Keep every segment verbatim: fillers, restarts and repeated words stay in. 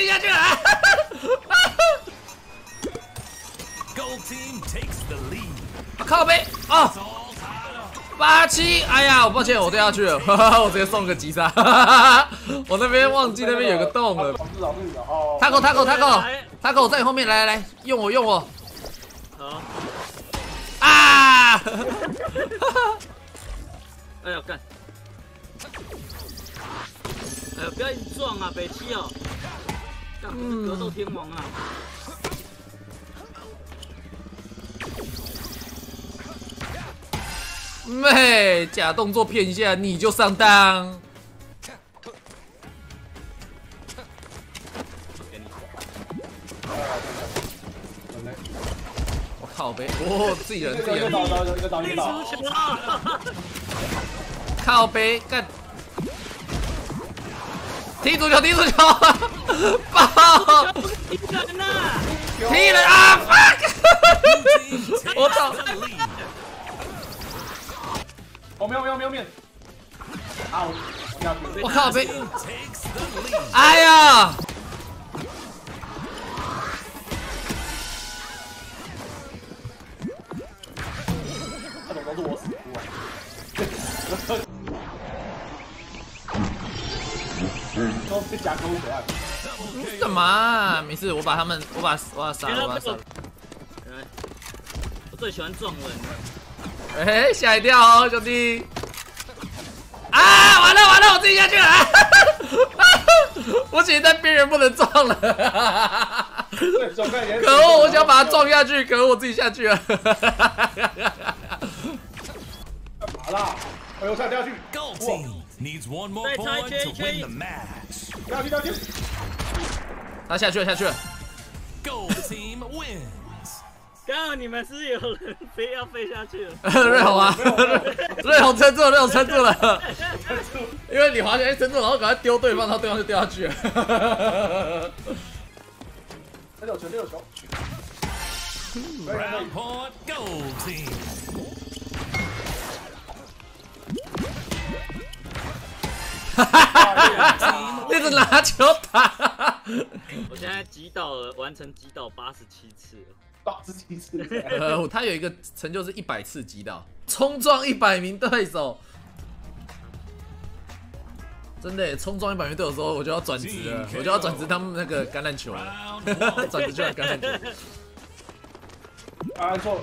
追下去了。啊靠背啊！八七，哎呀，我抱歉，我掉下去了，哈哈，我直接送个急刹，我那边忘记那边有个洞了。Taco Taco Taco Taco 在你后面，来来来，用我用我。啊！哈哈，哎呀，干！ 哎呦，不要硬撞啊，北七哦！干，我是格斗天王啊！妹，假动作骗一下你就上当。我靠北，哦，自己人，自己人，踢足球啊！靠北，干！ 踢足球，踢足球，爆！踢人呐！踢人啊 ！fuck！ 我操！我没有，没有，没有面！啊！我靠！被！哎呀！他怎么都是我死啊！ 都是假狗可爱。你干嘛？没事，我把他们，我把，我把杀了，我把杀了。我最喜欢撞人。哎，吓一跳哦，兄弟！啊，完了完了，我自己下去了。我只是在边缘不能撞了。可恶，我想把他撞下去，可恶，我自己下去了。干嘛啦？哎呦，差点掉下去。 Needs one more point to win the match. 掉去掉去，他下去了下去了。Gold team wins. 刚好你们是有人非要飞下去了。瑞红啊，瑞红撑住了，瑞红撑住了。因为你滑下去撑住，然后赶快丢对方，然后对方就掉下去了。六球六球。Round point gold team. 一直拿球打，我现在击倒了，完成击倒八十七次了，八十七次。呃，他有一个成就是一百次击倒，冲撞一百名对手。真的，冲撞一百名对手的时候，我就要转职了，我就要转职当那个橄榄球了，转职就当橄榄球。啊，错了。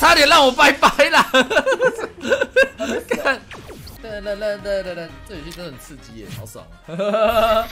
差点让我拜拜啦！看，哒哒哒哒哒哒，这游戏真的很刺激耶，好爽啊！